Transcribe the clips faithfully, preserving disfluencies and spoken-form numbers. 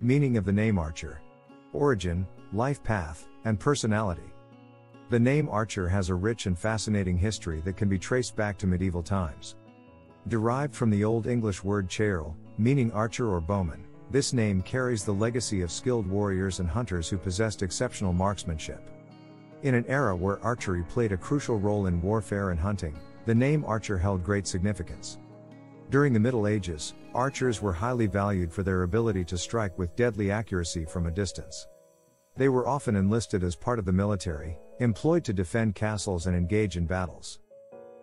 Meaning of the name Archer. Origin, life path, and personality. The name Archer has a rich and fascinating history that can be traced back to medieval times. Derived from the Old English word chairl, meaning archer or bowman, this name carries the legacy of skilled warriors and hunters who possessed exceptional marksmanship. In an era where archery played a crucial role in warfare and hunting, the name Archer held great significance. During the Middle Ages, archers were highly valued for their ability to strike with deadly accuracy from a distance. They were often enlisted as part of the military, employed to defend castles and engage in battles.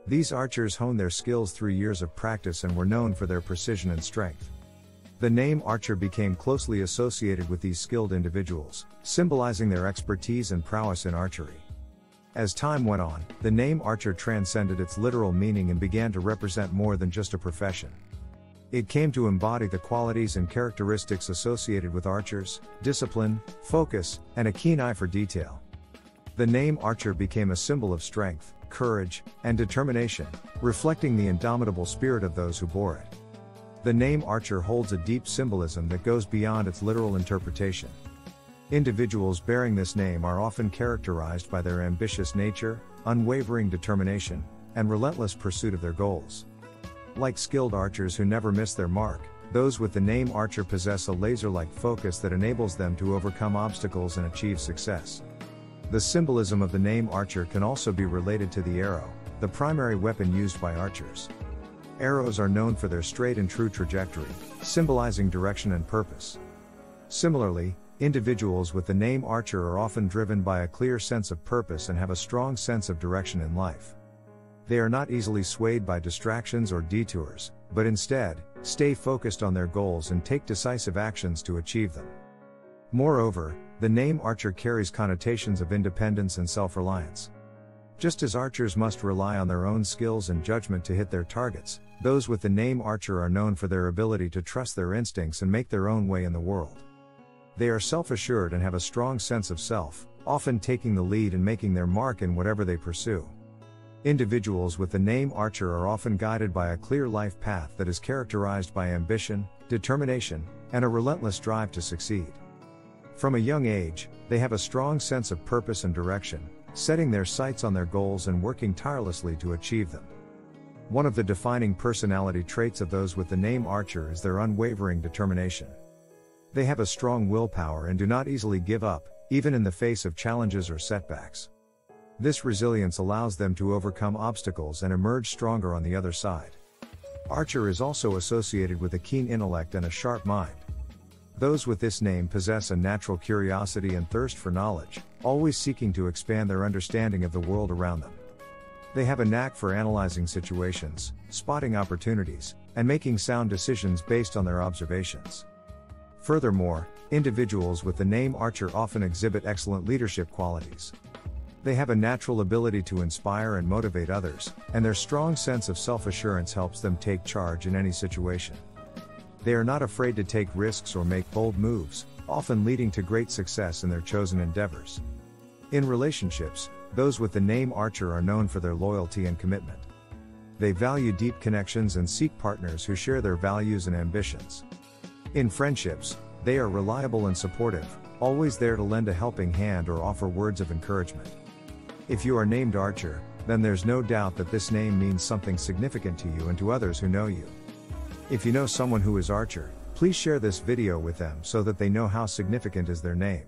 These archers honed their skills through years of practice and were known for their precision and strength. The name Archer became closely associated with these skilled individuals, symbolizing their expertise and prowess in archery. As time went on, the name Archer transcended its literal meaning and began to represent more than just a profession. It came to embody the qualities and characteristics associated with archers: discipline, focus, and a keen eye for detail. The name Archer became a symbol of strength, courage, and determination, reflecting the indomitable spirit of those who bore it. The name Archer holds a deep symbolism that goes beyond its literal interpretation. Individuals bearing this name are often characterized by their ambitious nature, unwavering determination, and relentless pursuit of their goals. Like skilled archers who never miss their mark, those with the name Archer possess a laser-like focus that enables them to overcome obstacles and achieve success. The symbolism of the name Archer can also be related to the arrow, the primary weapon used by archers. Arrows are known for their straight and true trajectory, symbolizing direction and purpose. Similarly, individuals with the name Archer are often driven by a clear sense of purpose and have a strong sense of direction in life. They are not easily swayed by distractions or detours, but instead, stay focused on their goals and take decisive actions to achieve them. Moreover, the name Archer carries connotations of independence and self-reliance. Just as archers must rely on their own skills and judgment to hit their targets, those with the name Archer are known for their ability to trust their instincts and make their own way in the world. They are self-assured and have a strong sense of self, often taking the lead and making their mark in whatever they pursue. Individuals with the name Archer are often guided by a clear life path that is characterized by ambition, determination, and a relentless drive to succeed. From a young age, they have a strong sense of purpose and direction, setting their sights on their goals and working tirelessly to achieve them. One of the defining personality traits of those with the name Archer is their unwavering determination. They have a strong willpower and do not easily give up, even in the face of challenges or setbacks. This resilience allows them to overcome obstacles and emerge stronger on the other side. Archer is also associated with a keen intellect and a sharp mind. Those with this name possess a natural curiosity and thirst for knowledge, always seeking to expand their understanding of the world around them. They have a knack for analyzing situations, spotting opportunities, and making sound decisions based on their observations. Furthermore, individuals with the name Archer often exhibit excellent leadership qualities. They have a natural ability to inspire and motivate others, and their strong sense of self-assurance helps them take charge in any situation. They are not afraid to take risks or make bold moves, often leading to great success in their chosen endeavors. In relationships, those with the name Archer are known for their loyalty and commitment. They value deep connections and seek partners who share their values and ambitions. In friendships, they are reliable and supportive, always there to lend a helping hand or offer words of encouragement. If you are named Archer, then there's no doubt that this name means something significant to you and to others who know you. If you know someone who is Archer, please share this video with them so that they know how significant is their name.